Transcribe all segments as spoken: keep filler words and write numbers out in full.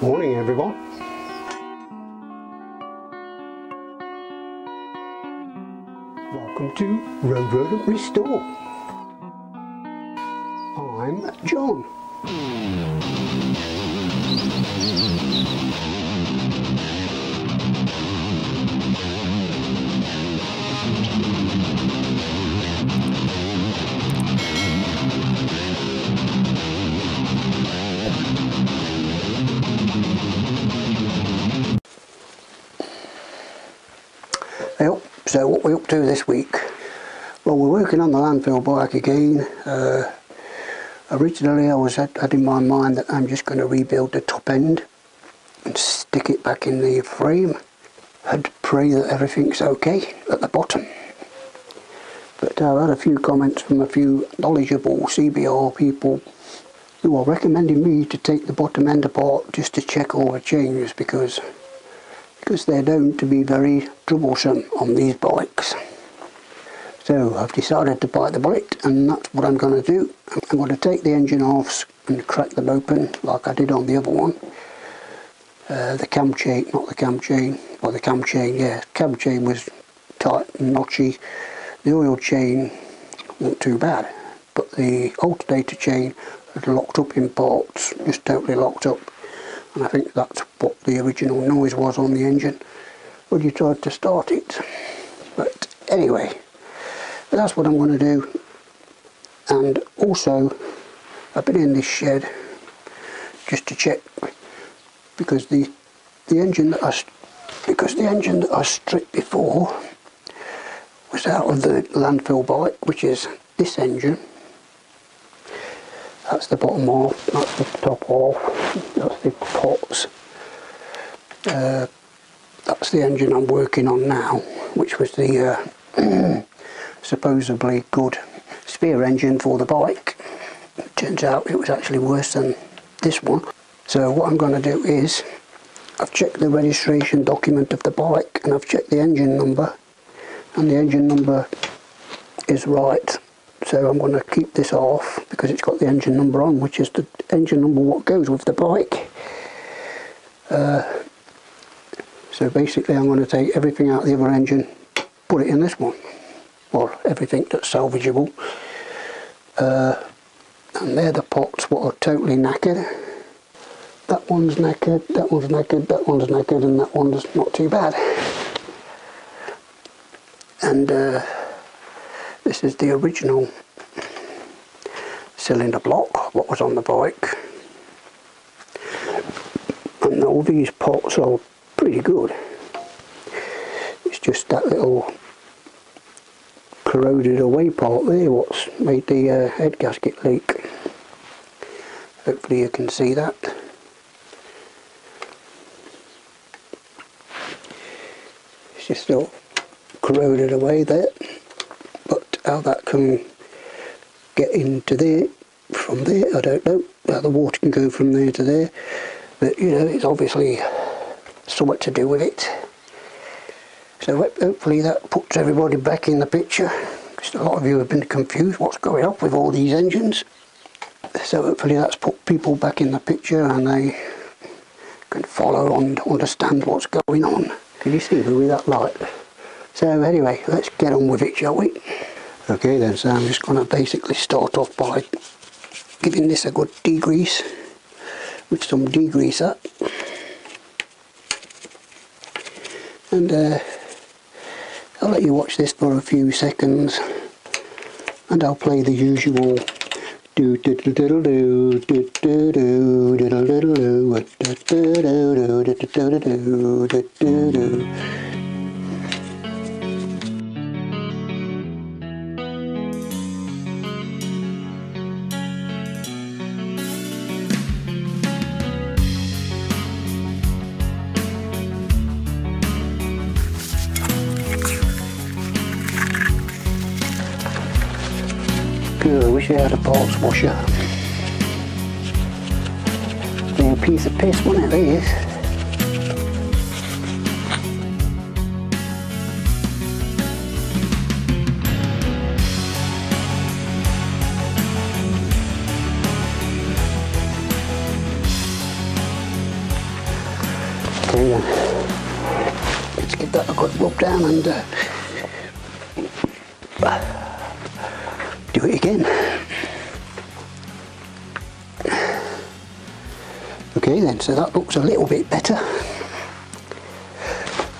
Morning, everyone. Welcome to Road Rodent Restore. I'm John. So what we're up to this week? Well, we're working on the landfill bike again. Uh, originally I was had, had in my mind that I'm just going to rebuild the top end and stick it back in the frame and pray that everything's okay at the bottom. But I've had a few comments from a few knowledgeable C B R people who are recommending me to take the bottom end apart just to check all the changes because because they're known to be very troublesome on these bikes. So I've decided to bite the bullet, and that's what I'm going to do. I'm going to take the engine halves and crack them open like I did on the other one. Uh, the cam chain, not the cam chain, or the cam chain, yeah, cam chain was tight and notchy. The oil chain wasn't too bad, but the alternator chain had locked up in parts, just totally locked up. And I think that's what the original noise was on the engine when you tried to start it. But anyway, that's what I'm going to do. And also, I've been in this shed just to check because the the engine that I because the engine that I stripped before was out of the landfill bike, which is this engine. That's the bottom half, that's the top half, that's the pots. Uh, that's the engine I'm working on now, which was the uh, supposedly good spare engine for the bike. It turns out it was actually worse than this one. So what I'm going to do is, I've checked the registration document of the bike and I've checked the engine number, and the engine number is right. So I'm going to keep this off because it's got the engine number on, which is the engine number what goes with the bike. Uh, so basically I'm going to take everything out of the other engine, put it in this one. Well, everything that's salvageable. Uh, and they're the pots what are totally knackered. That one's knackered, that one's knackered, that one's knackered, and that one's not too bad. And uh, this is the original cylinder block, what was on the bike. And all these pots are pretty good. It's just that little corroded away part there what's made the uh, head gasket leak. Hopefully you can see that. It's just all corroded away there. How that can get into there from there, I don't know. How the water can go from there to there, but you know, it's obviously somewhat to do with it. So hopefully that puts everybody back in the picture, because a lot of you have been confused what's going on with all these engines. So hopefully that's put people back in the picture and they can follow and understand what's going on. Can you see me with that light? So anyway, let's get on with it, shall we? Okay then, so I'm just going to basically start off by giving this a good degrease with some degreaser, and uh, I'll let you watch this for a few seconds, and I'll play the usual do do do do do do do do do do do do do do. I wish I had a parts washer. Be a piece of piss, wouldn't it? It is. And uh, let's give that a quick rub down and uh, do it again. Okay then, so that looks a little bit better.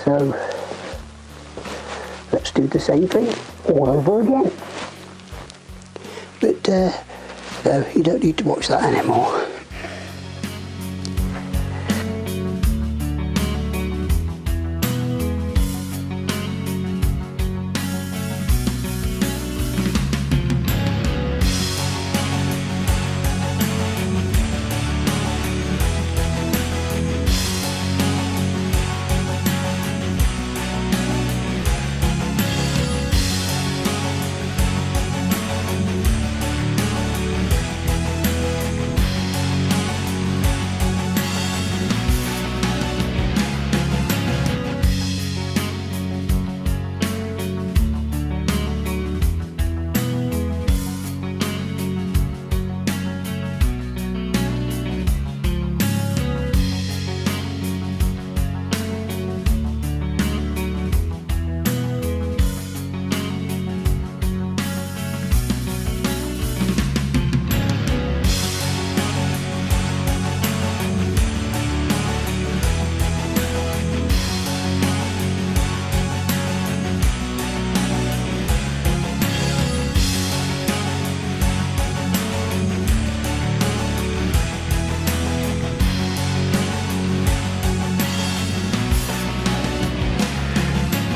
So let's do the same thing all over again. But uh, no, you don't need to watch that anymore.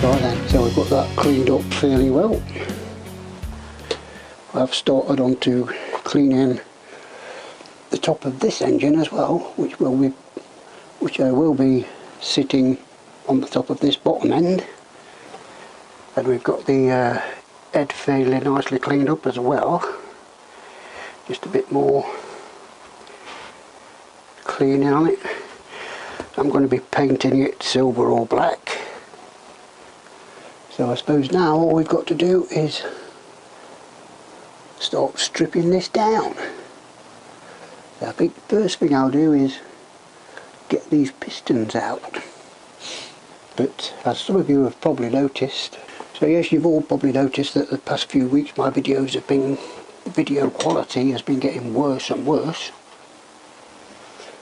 Right then, so we've got that cleaned up fairly well. I've started on to cleaning the top of this engine as well, which will be, which I will be sitting on the top of this bottom end. And we've got the uh, head fairly nicely cleaned up as well. Just a bit more cleaning on it. I'm going to be painting it silver or black. So I suppose now all we've got to do is start stripping this down. So I think the first thing I'll do is get these pistons out. But as some of you have probably noticed, so yes, you've all probably noticed that the past few weeks my videos have been, the video quality has been getting worse and worse.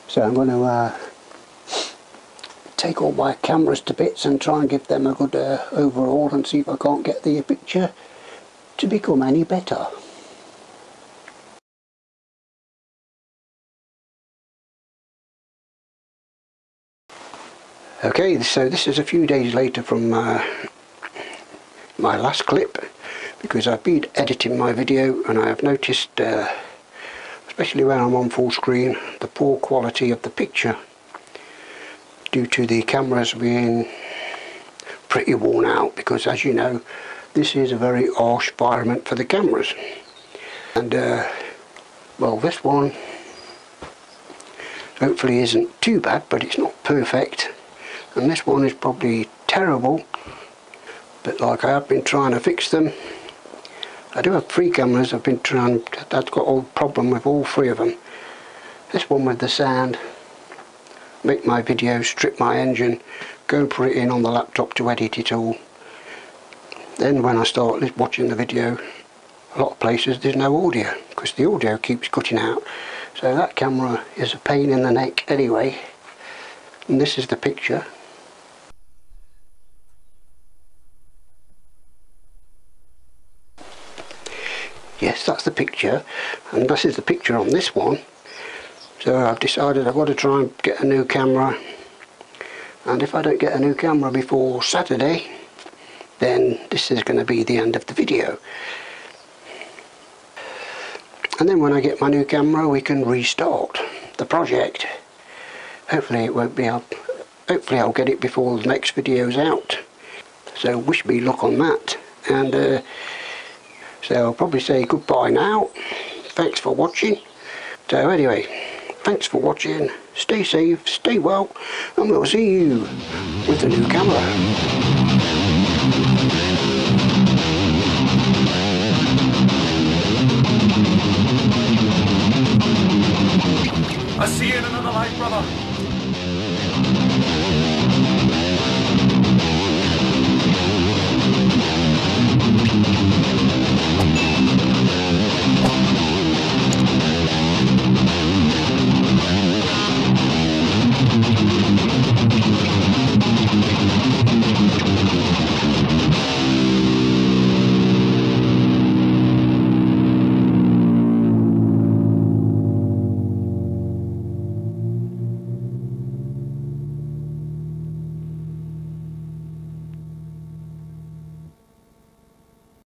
So I'm going to uh, take all my cameras to bits and try and give them a good uh, overhaul and see if I can't get the picture to become any better. Okay, so this is a few days later from uh, my last clip, because I've been editing my video and I have noticed, uh, especially when I'm on full screen, the poor quality of the picture, due to the cameras being pretty worn out, because as you know, this is a very harsh environment for the cameras. And uh, well, this one hopefully isn't too bad, but it's not perfect, and this one is probably terrible. But like, I have been trying to fix them. I do have three cameras. I've been trying, that's got a problem with all three of them. This one with the sound, make my video, strip my engine, go put it in on the laptop to edit it all. Then when I start watching the video, a lot of places there's no audio, because the audio keeps cutting out. So that camera is a pain in the neck anyway. And this is the picture. Yes, that's the picture, and this is the picture on this one. So I've decided I've got to try and get a new camera, and if I don't get a new camera before Saturday, then this is going to be the end of the video. And then when I get my new camera, we can restart the project. Hopefully it won't be up. Hopefully I'll get it before the next video's out. So wish me luck on that. And uh, so I'll probably say goodbye now. Thanks for watching. So anyway, thanks for watching, stay safe, stay well, and we'll see you with the new camera. I see you in another life, brother.